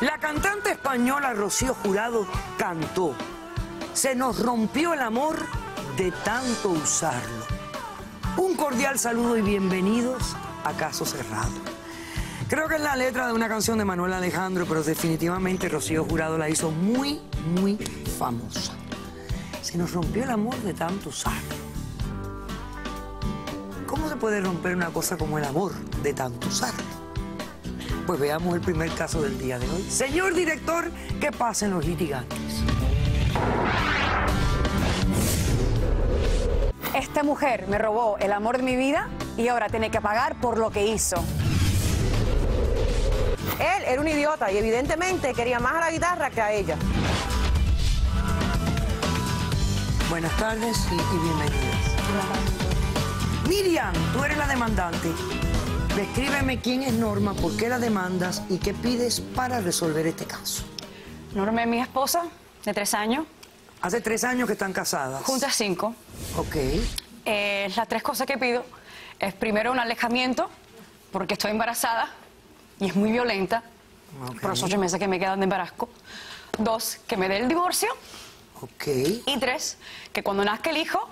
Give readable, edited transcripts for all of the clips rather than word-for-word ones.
La cantante española Rocío Jurado cantó: se nos rompió el amor de tanto usarlo. Un cordial saludo y bienvenidos a Caso Cerrado. Creo que es la letra de una canción de Manuel Alejandro, pero definitivamente Rocío Jurado la hizo muy, muy famosa. Se nos rompió el amor de tanto usarlo. ¿Cómo se puede romper una cosa como el amor de tanto usarlo? Pues veamos el primer caso del día de hoy. Señor director, que pasen los litigantes. Esta mujer me robó el amor de mi vida y ahora tiene que pagar por lo que hizo. Él era un idiota y evidentemente quería más a la guitarra que a ella. Buenas tardes y bienvenidas. Miriam, tú eres la demandante. Descríbeme quién es Norma, por qué la demandas y qué pides para resolver este caso. Norma es mi esposa, de 3 años. Hace 3 años que están casadas. Juntas 5. Ok. Las 3 cosas que pido es primero un alejamiento, porque estoy embarazada y es muy violenta. Okay. Por los 8 meses que me quedan de embarazo. 2, que me dé el divorcio. Ok. Y 3, que cuando nazca el hijo,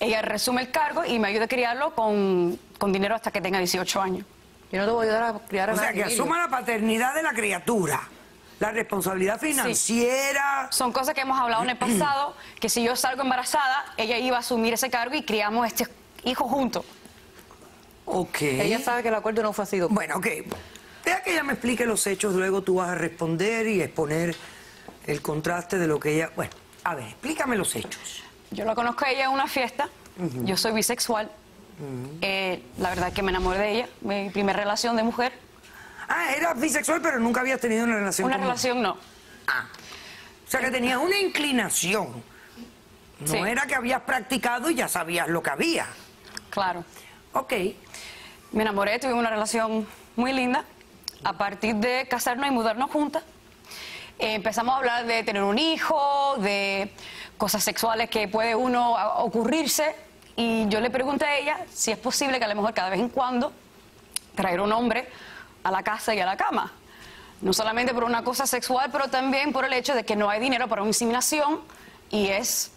ella resume el cargo y me ayuda a criarlo con dinero hasta que tenga 18 años. Yo no te voy a ayudar a criar a nadie. O sea, que asuma la paternidad de la criatura, la responsabilidad financiera. Sí. Son cosas que hemos hablado en el pasado, que si yo salgo embarazada, ella iba a asumir ese cargo y criamos a este hijo juntos. Ok. Ella sabe que el acuerdo no fue así. Bueno, ok. Deja que ella me explique los hechos, luego tú vas a responder y exponer el contraste de lo que ella... Bueno, a ver, explícame los hechos. Yo la conozco a ella en una fiesta, yo soy bisexual, la verdad es que me enamoré de ella, mi primera relación de mujer. Ah, eras bisexual pero nunca habías tenido una relación. Una relación no. Ah, o sea que tenías una inclinación, no era que habías practicado y ya sabías lo que había. Claro. Ok. Me enamoré, tuve una relación muy linda, a partir de casarnos y mudarnos juntas. Empezamos a hablar de tener un hijo, de cosas sexuales que puede uno ocurrirse. Y yo le pregunté a ella si es posible que a lo mejor cada vez en cuando traer un hombre a la casa y a la cama. No solamente por una cosa sexual, pero también por el hecho de que no hay dinero para una inseminación y es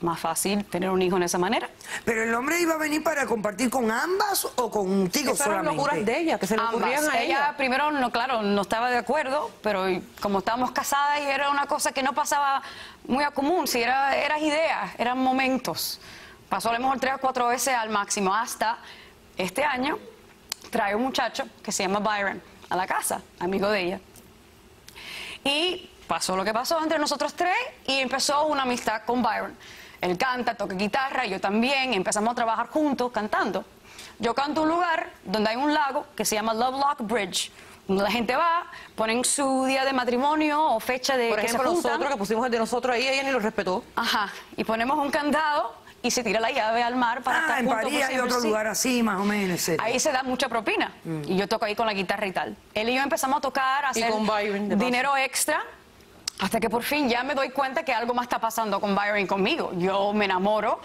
más fácil tener un hijo en esa manera. ¿Pero el hombre iba a venir para compartir con ambas o contigo solamente? Eran locuras de ella, que se le ocurrían a ella. Ella primero, no, claro, no estaba de acuerdo, pero como estábamos casadas y era una cosa que no pasaba muy a común, si eran ideas, eran momentos. Pasó a lo mejor 3 o 4 veces al máximo, hasta este año trae un muchacho que se llama Byron a la casa, amigo de ella. Y pasó lo que pasó entre nosotros 3 y empezó una amistad con Byron. Él canta, toca guitarra, yo también. Empezamos a trabajar juntos cantando. Yo canto un lugar donde hay un lago que se llama Love Lock Bridge, donde la gente va, ponen su día de matrimonio o fecha de... Por ejemplo, nosotros que pusimos el de nosotros ahí, ella ni lo respetó. Ajá, y ponemos un candado y se tira la llave al mar para estar juntos. Ah, en París hay otro lugar así, más o menos. Ahí se da mucha propina. Y yo toco ahí con la guitarra y tal. Él y yo empezamos a tocar, a hacer dinero extra. Hasta que por fin ya me doy cuenta que algo más está pasando con Byron conmigo. Yo me enamoro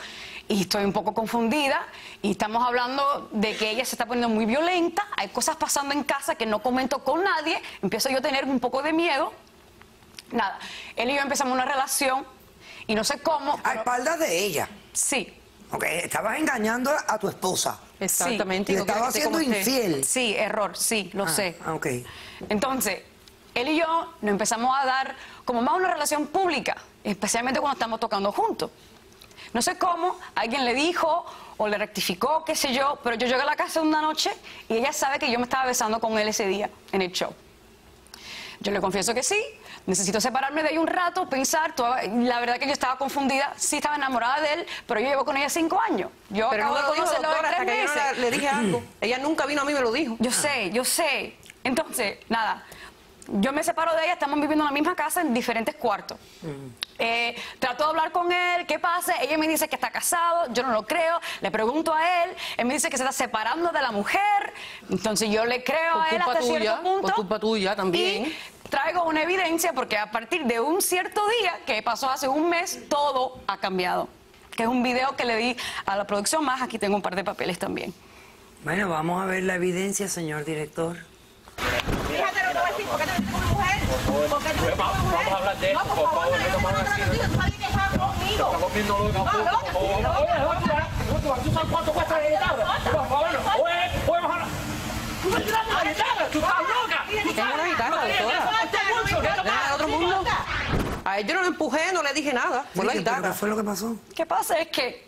y estoy un poco confundida y estamos hablando de que ella se está poniendo muy violenta, hay cosas pasando en casa que no comento con nadie, empiezo yo a tener un poco de miedo. Nada, él y yo empezamos una relación y no sé cómo... Pero... ¿A espaldas de ella? Sí. Ok, estabas engañando a tu esposa. Exactamente. Sí. Y estabas siendo infiel. Sí, error, sí, lo sé. Ok. Entonces... Él y yo nos empezamos a dar como más una relación pública, especialmente cuando estamos tocando juntos. No sé cómo, alguien le dijo o le rectificó, qué sé yo, pero yo llegué a la casa una noche y ella sabe que yo me estaba besando con él ese día en el show. Yo le confieso que sí, necesito separarme de ahí un rato, pensar, toda, la verdad que yo estaba confundida, sí estaba enamorada de él, pero yo llevo con ella 5 años. Yo pero acabo no de conocerlo en 3 meses. Yo no le dije algo, ella nunca vino a mí y me lo dijo. Yo sé, yo sé. Entonces, nada... Yo me separo de ella, estamos viviendo en la misma casa en diferentes cuartos. Trato de hablar con él, ¿qué pasa? Ella me dice que está casado, yo no lo creo, le pregunto a él, él me dice que se está separando de la mujer, entonces yo le creo a él hasta cierto punto. Por culpa tuya también. Y traigo una evidencia porque a partir de un cierto día, que pasó hace un mes, todo ha cambiado. Que es un video que le di a la producción, más aquí tengo un par de papeles también. Bueno, vamos a ver la evidencia, señor director. Fíjate lo que voy a decir, porque tengo una mujer por favor. Vamos a hablar de esto, por favor. No tomaron así. Estamos viendo lo que vamos a hacer. Oye, ¿tú sabes cuánto cuesta la guitarra? Por favor, oye, podemos hablar. ¿Tú me tiras la guitarra? ¿Tú estás loca? Tengo una guitarra, doctora. ¿Nada de otro mundo? A él yo no lo empujé, no le dije nada. Por la guitarra. ¿Qué fue lo que pasó? ¿Qué pasa? Es que,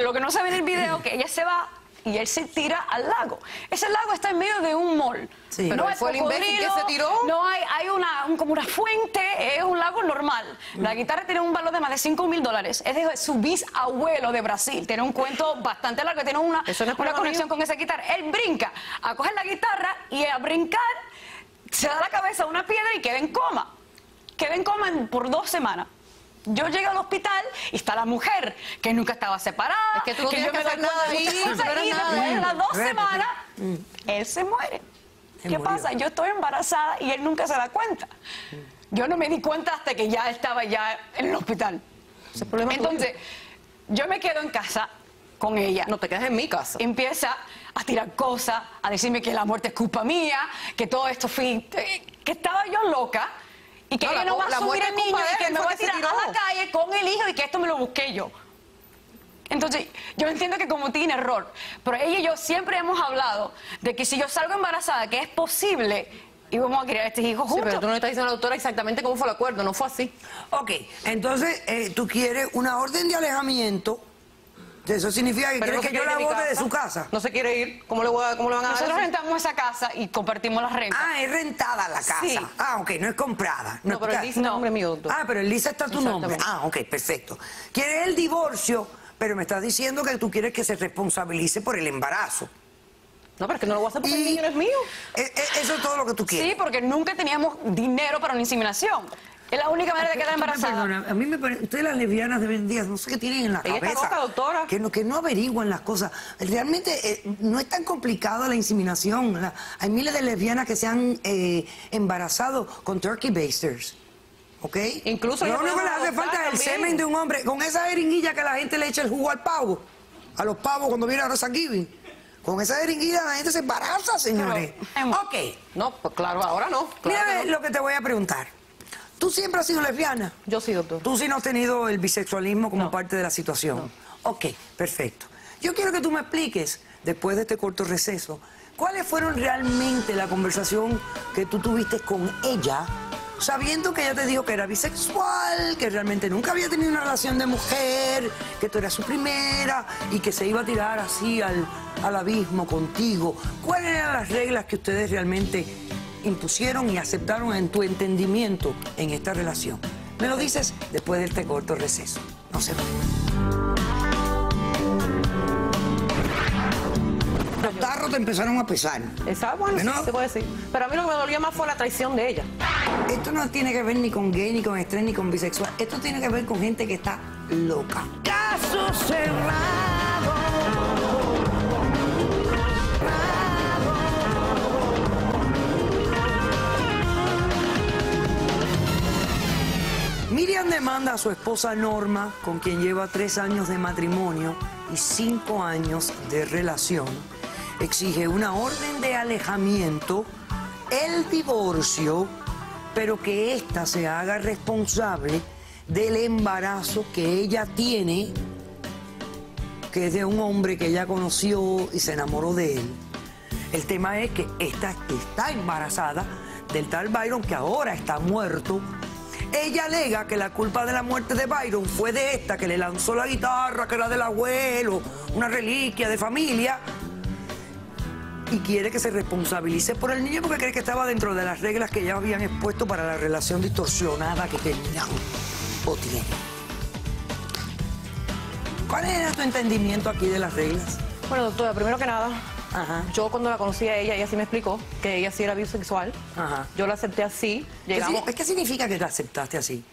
lo que no se ve en el video, que ella se va y él se tira al lago. Ese lago está en medio de un mall. Sí, pero no fue el imbécil que se tiró. No hay, como una fuente, es un lago normal. La guitarra tiene un valor de más de $5.000. Es de su bisabuelo de Brasil. Tiene un cuento bastante largo, tiene una, conexión con esa guitarra. Él brinca a coger la guitarra y a brincar se da la cabeza a una piedra y queda en coma. Queda en coma por 2 semanas. Yo llego al hospital y está la mujer, que nunca estaba separada. Es que tú no tienes que hacer nada. Y después de las 2 semanas, él se muere. ¿Qué pasa? Yo estoy embarazada y él nunca se da cuenta. Yo no me di cuenta hasta que ya estaba en el hospital. Entonces, yo me quedo en casa con ella. No te quedas en mi casa. Empieza a tirar cosas, a decirme que la muerte es culpa mía, que todo esto fue... que estaba yo loca. Y que ella no va a asumir el niño y que me va a tirar a la calle con el hijo y que esto me lo busqué yo. Entonces, yo entiendo que cometí un error, pero ella y yo siempre hemos hablado de que si yo salgo embarazada, que es posible, y vamos a criar a este hijo juntos. Sí, pero tú no estás diciendo a la doctora exactamente cómo fue el acuerdo, no fue así. Ok, entonces tú quieres una orden de alejamiento. Eso significa que quiere que yo la bote de su casa. No se quiere ir. ¿Cómo le van a dar? Nosotros rentamos esa casa y compartimos las rentas. Ah, es rentada la casa. Sí. Ah, ok, no es comprada. No, pero Elisa es nombre mío, doctor. Ah, pero Elisa está tu nombre. Ah, ok, perfecto. Quiere el divorcio, pero me estás diciendo que tú quieres que se responsabilice por el embarazo. No, pero es que no lo voy a hacer porque el niño no es mío. Eso es todo lo que tú quieres. Sí, porque nunca teníamos dinero para una inseminación. Es la única manera de quedar embarazada. Perdona, a mí me parece... Ustedes las lesbianas de hoy en día, no sé qué tienen en la cabeza. Ella está loca, doctora. Que no averiguan las cosas. Realmente no es tan complicada la inseminación. Hay miles de lesbianas que se han embarazado con turkey basters. ¿Ok? Incluso... Lo único que les hace falta es el semen de un hombre. Con esa jeringuilla que la gente le echa el jugo al pavo. A los pavos cuando viene a Thanksgiving. Con esa jeringuilla la gente se embaraza, señores. Pero, ok. No, pues claro, ahora no. Claro. Mira lo que te voy a preguntar. ¿Tú siempre has sido lesbiana? Yo sí, doctor. ¿Tú sí no has tenido el bisexualismo como parte de la situación? No. Ok, perfecto. Yo quiero que tú me expliques, después de este corto receso, ¿cuáles fueron realmente la conversación que tú tuviste con ella, sabiendo que ella te dijo que era bisexual, que realmente nunca había tenido una relación de mujer, que tú eras su primera y que se iba a tirar así al abismo contigo? ¿Cuáles eran las reglas que ustedes realmente impusieron y aceptaron en tu entendimiento en esta relación? Me lo dices después de este corto receso. No se vayan. Los tarros te empezaron a pesar. Exacto, bueno, sí, se puede decir. Pero a mí lo que me dolía más fue la traición de ella. Esto no tiene que ver ni con gay, ni con estrés, ni con bisexual. Esto tiene que ver con gente que está loca. Caso cerrado. Miriam demanda a su esposa Norma, con quien lleva 3 años de matrimonio y 5 años de relación. Exige una orden de alejamiento, el divorcio, pero que ésta se haga responsable del embarazo que ella tiene, que es de un hombre que ella conoció y se enamoró de él. El tema es que ésta está embarazada del tal Byron, que ahora está muerto. Ella alega que la culpa de la muerte de Byron fue de esta, que le lanzó la guitarra, que era del abuelo, una reliquia de familia, y quiere que se responsabilice por el niño porque cree que estaba dentro de las reglas que ya habían expuesto para la relación distorsionada que tenían o tienen. ¿Cuál era tu entendimiento aquí de las reglas? Bueno, doctora, primero que nada, yo cuando la conocí a ella, ella sí me explicó que ella sí era bisexual. Yo la acepté así. Llegamos... ¿Qué significa que la aceptaste así?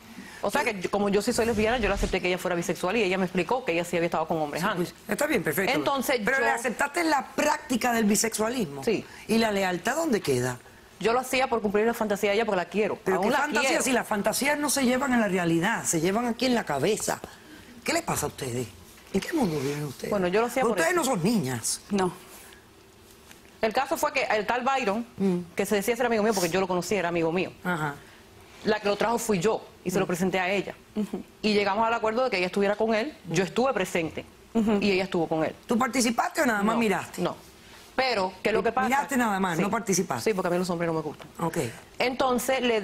O sea, que como yo sí soy lesbiana, yo la acepté que ella fuera bisexual y ella me explicó que ella sí había estado con hombres antes. Pues, está bien, perfecto. Entonces, pero le aceptaste la práctica del bisexualismo. Sí. ¿Y la lealtad dónde queda? Yo lo hacía por cumplir la fantasía de ella porque la quiero. ¿Pero qué fantasía? Si las fantasías no se llevan en la realidad, se llevan aquí en la cabeza. ¿Qué les pasa a ustedes? ¿En qué mundo viven ustedes? Bueno, yo lo hacía por eso. Ustedes no son niñas. No. El caso fue que el tal Byron, que se decía ser amigo mío, porque yo lo conocía, era amigo mío. la que lo trajo fui yo y se lo presenté a ella. Y llegamos al acuerdo de que ella estuviera con él, yo estuve presente y ella estuvo con él. ¿Tú participaste o nada más miraste? No. Pero, ¿qué es lo que pasa? Miraste nada más, no participaste. Sí, porque a mí los hombres no me gustan. Ok. Entonces,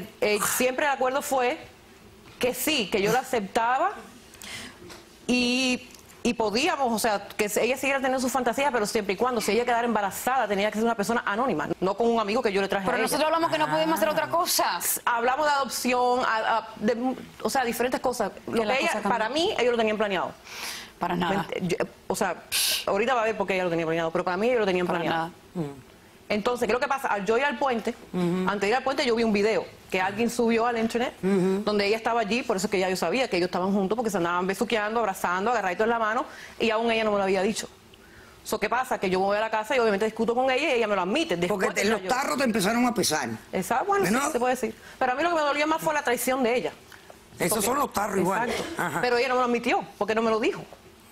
siempre el acuerdo fue que sí, que yo la aceptaba y podíamos, o sea, que ella siguiera teniendo sus fantasías, pero siempre y cuando, si ella quedara embarazada, tenía que ser una persona anónima, no con un amigo que yo le traje a ella. Pero nosotros hablamos que no podíamos hacer otra cosa. Hablamos de adopción, o sea, diferentes cosas. Lo que ella, para mí, ellos lo tenían planeado. Para nada. O sea, ahorita va a ver porque ella lo tenía planeado, pero para mí ellos lo tenían planeado. Entonces, ¿qué es lo que pasa? Al yo ir al puente, antes de ir al puente yo vi un video que alguien subió al internet, donde ella estaba allí, por eso es que ya yo sabía que ellos estaban juntos, porque se andaban besuqueando, abrazando, agarraditos en la mano, y aún ella no me lo había dicho. So, ¿qué pasa? Que yo me voy a la casa y obviamente discuto con ella y ella me lo admite. Después, porque los tarros te empezaron a pesar. Exacto, bueno, sí, se puede decir. Pero a mí lo que me dolía más fue la traición de ella. Esos son los tarros igual. Pero ella no me lo admitió, porque no me lo dijo.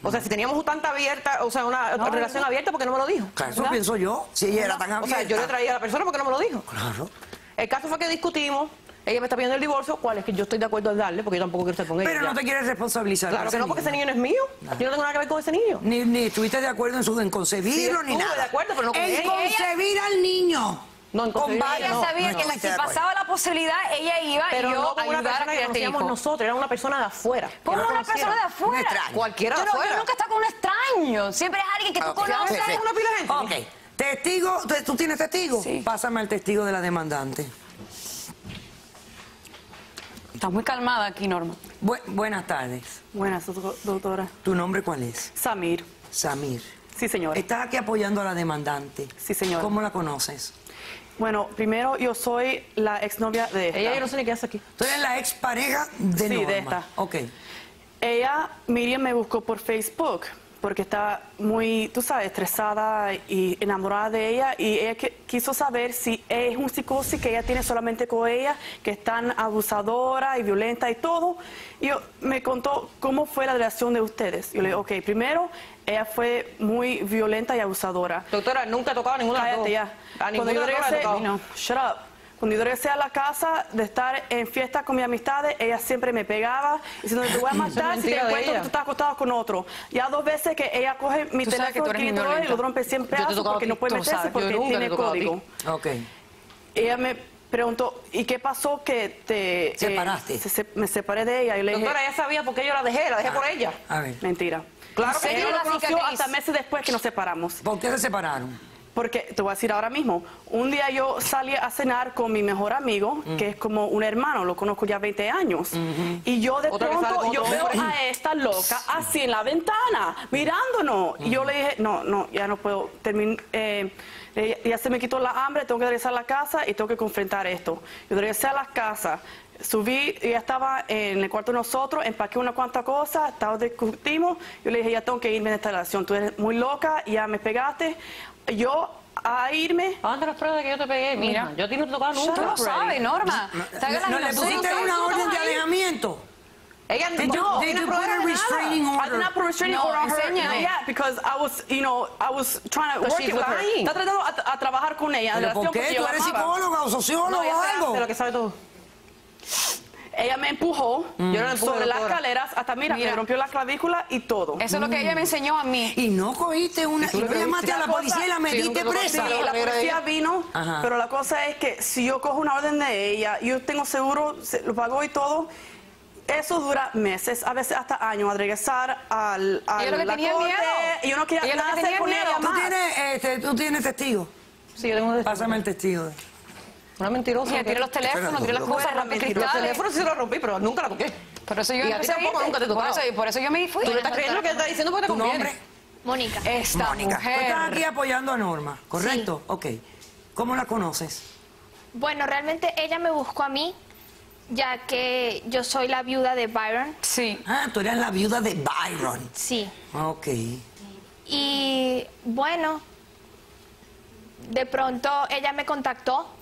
O sea, si teníamos tanta abierta, o sea, una relación abierta, ¿por qué no me lo dijo? Claro, eso pienso yo, si ella era tan abierta. O sea, yo le traía a la persona, ¿por qué no me lo dijo? Claro. El caso fue que discutimos, ella me está pidiendo el divorcio, cuál es que yo estoy de acuerdo en darle, porque yo tampoco quiero estar con ella. Pero no te quieres responsabilizar. Claro que no, porque ese niño no es mío. Yo no tengo nada que ver con ese niño. Ni estuviste de acuerdo en concebirlo, ni nada. No, estuve de acuerdo, pero no con ella. En concebir al niño. No, con varios sabía que si pasaba la posibilidad ella iba pero yo a ayudar a que éramos nosotros, era una persona de afuera. ¿Cómo no una persona de afuera? Cualquiera de afuera. Yo nunca está con un extraño, siempre es alguien que tú conoces. ¿Sabes una pila de gente? Okay. Testigo, ¿tú tienes testigo? Sí. Pásame al testigo de la demandante. Estás muy calmada aquí, Norma. Buenas tardes. Buenas, doctora. ¿Tu nombre cuál es? Samir. Samir. Sí, señora. Estás aquí apoyando a la demandante. Sí, señora. ¿Cómo la conoces? Bueno, primero yo soy la exnovia de esta. Ella yo no sé ni qué hace aquí. Tú eres la expareja de Norma. Sí, de esta. Ok. Ella, Miriam, me buscó por Facebook porque estaba muy, tú sabes, estresada y enamorada de ella y ella quiso saber si es un psicosis que ella tiene solamente con ella, que es tan abusadora y violenta y todo. Y yo, me contó cómo fue la relación de ustedes. Yo le digo, ok, primero... Ella fue muy violenta y abusadora. Doctora, nunca ha tocado ninguna de las dos. Cállate ya. A ninguna de las dos. No, shut up. Cuando yo regresé a la casa de estar en fiesta con mis amistades, ella siempre me pegaba diciendo, te voy a matar si te encuentro que tú estás acostado con otro. Ya dos veces que ella coge mi teléfono y lo rompe siempre porque no puede meterse porque tiene código. Okay. Ella me... preguntó, ¿y qué pasó que te... separaste? Me separé de ella y le dije... Doctora, ella sabía por qué yo la dejé por ella. A ver. Mentira. Claro que ella lo conoció hasta meses después que nos separamos. ¿Por qué se separaron? Porque, te voy a decir ahora mismo, un día yo salí a cenar con mi mejor amigo, que es como un hermano, lo conozco ya 20 años. Y yo de pronto, yo veo a esta loca así en la ventana, mirándonos. Y yo le dije, no, ya no puedo terminar... ya se me quitó la hambre, tengo que regresar a la casa y tengo que confrontar esto. Yo regresé a la casa, subí, ella estaba en el cuarto de nosotros, empaqué una cuanta cosa, discutimos, yo le dije, ya tengo que irme de esta relación, tú eres muy loca, ya me pegaste, yo... a irme. ¿Dónde las pruebas de que yo te pegué? Mira, yo te no tocaba nunca. Tú lo sabes, Norma. ¿No le pusiste una orden de alejamiento? Ella no. Did you put a restraining order? I did not put a restraining order on her. No, yeah, because I was, you know, I was trying to work it with her. Está tratando a trabajar con ella. ¿Pero por qué? ¿Tú eres psicóloga o socióloga o algo? De lo que sabe todo. Ella me empujó sobre las escaleras hasta, mira, me rompió la clavícula y todo. Eso es lo que ella me enseñó a mí. Y no cogiste una... Y no llamaste a la policía y la metiste presa. Sí, la policía vino, pero la cosa es que si yo cojo una orden de ella, yo tengo seguro, lo pago y todo, eso dura meses, a veces hasta años, a regresar a la corte. Y yo no quería nada hacer con ella más. ¿Tú tienes testigo? Sí, yo tengo testigo. Pásame el testigo. Una mentirosa. Ella tiró los teléfonos, tiró las cosas, rompió cristales. Los teléfonos sí los rompí, pero nunca la toqué. Por eso yo y a ti tampoco nunca te tocaba. Por eso yo me fui. Tú no estás creyendo lo que está diciendo porque te conviene. ¿Tu nombre? Mónica. Esta mujer. Tú estás aquí apoyando a Norma, ¿correcto? Sí. Ok. ¿Cómo la conoces? Bueno, realmente ella me buscó a mí, ya que yo soy la viuda de Byron. Sí. Ah, tú eras la viuda de Byron. Sí. Ok. Y, bueno, de pronto ella me contactó.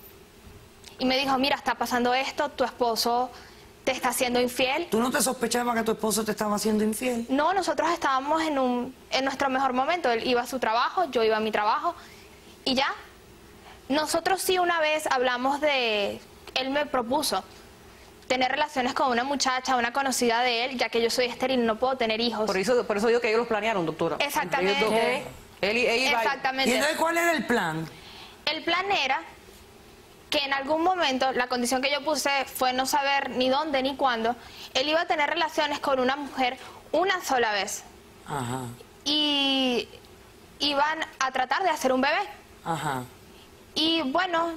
Y me dijo, mira, está pasando esto, tu esposo te está haciendo infiel. ¿Tú no te sospechabas que tu esposo te estaba haciendo infiel? No, nosotros estábamos en nuestro mejor momento. Él iba a su trabajo, yo iba a mi trabajo y ya. Nosotros sí una vez hablamos de... Él me propuso tener relaciones con una muchacha, una conocida de él, ya que yo soy estéril, no puedo tener hijos. Por eso digo que ellos los planearon, doctora. Exactamente. Exactamente. ¿Y entonces cuál era el plan? El plan era que en algún momento, la condición que yo puse fue no saber ni dónde ni cuándo, él iba a tener relaciones con una mujer una sola vez. Ajá. Y iban a tratar de hacer un bebé. Ajá. Y bueno,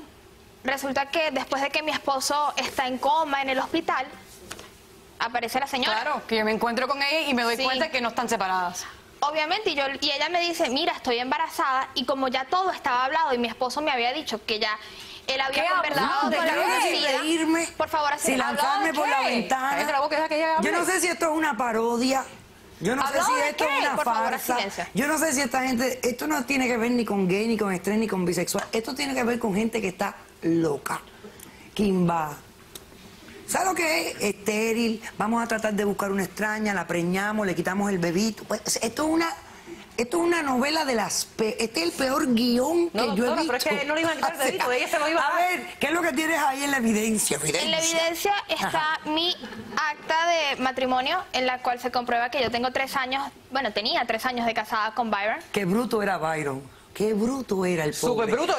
resulta que después de que mi esposo está en coma en el hospital, aparece la señora. Claro, que yo me encuentro con ella y me doy cuenta que no están separadas. Obviamente, y ella me dice, mira, estoy embarazada, y como ya todo estaba hablado y mi esposo me había dicho que ya él había conversado de la conocida, por favor, así lanzarme por la ventana. Yo no sé si esto es una parodia. Yo no sé si esto es una farsa. Yo no sé si esta gente... Esto no tiene que ver ni con gay, ni con estrés, ni con bisexual. Esto tiene que ver con gente que está loca, quimbada. ¿Sabes lo que es? Estéril. Vamos a tratar de buscar una extraña, la preñamos, le quitamos el bebito. Pues esto es una... Esto es una novela de las... Este es el peor guión que yo he visto. No, pero es que no le iban a quitar el dedito, ella se lo iba a... ver, ¿qué es lo que tienes ahí en la evidencia? En la evidencia está mi acta de matrimonio, en la cual se comprueba que yo tengo 3 años... Bueno, tenía 3 años de casada con Byron. Qué bruto era Byron. Qué bruto era el pobre. Súper bruto.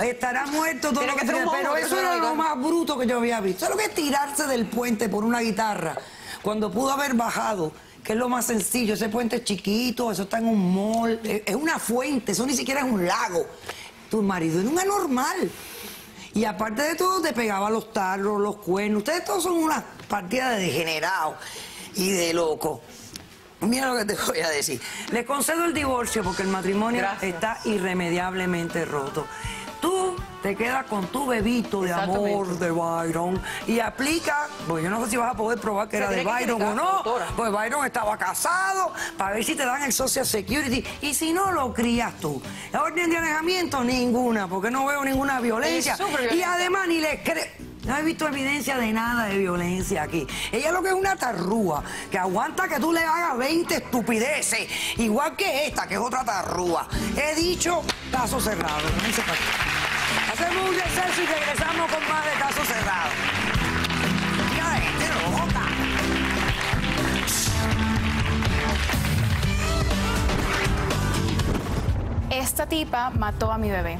Estará muerto todo lo que tiene, pero eso era lo más bruto que yo había visto. Solo que tirarse del puente por una guitarra, cuando pudo haber bajado... que es lo más sencillo, ese puente es chiquito, eso está en un mall, es una fuente, eso ni siquiera es un lago. Tu marido era un anormal. Y aparte de todo, te pegaba los tarros, los cuernos. Ustedes todos son una partida de degenerados y de locos. Mira lo que te voy a decir. Les concedo el divorcio porque el matrimonio está irremediablemente roto. Tú te quedas con tu bebito de amor de Byron y aplica, pues yo no sé si vas a poder probar que era de Byron o no, pues Byron estaba casado, para ver si te dan el Social Security, y si no lo crías tú. La orden de alejamiento, ninguna, porque no veo ninguna violencia, y además ni le creo. No he visto evidencia de nada de violencia aquí. Ella lo que es una tarrúa, que aguanta que tú le hagas 20 estupideces, igual que esta, que es otra tarrúa. He dicho, caso cerrado. Hacemos un receso y regresamos con más de Caso Cerrado. Mira, este loca. Esta tipa mató a mi bebé.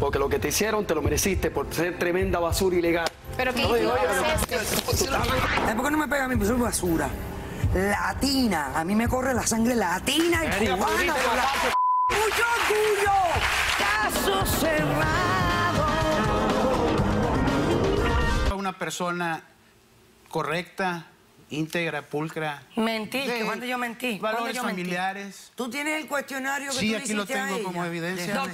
Porque lo que te hicieron te lo mereciste por ser tremenda basura ilegal. Pero qué ¿Por qué no me pega a mí? Pues soy basura. Latina. A mí me corre la sangre latina y cubana. ¡Mucho orgullo! ¡Caso cerrado! Una persona correcta, íntegra, pulcra. Mentí. ¿Cuándo yo mentí? Valores familiares. ¿Tú tienes el cuestionario que tú le hiciste a ella? Sí, aquí lo tengo como evidencia.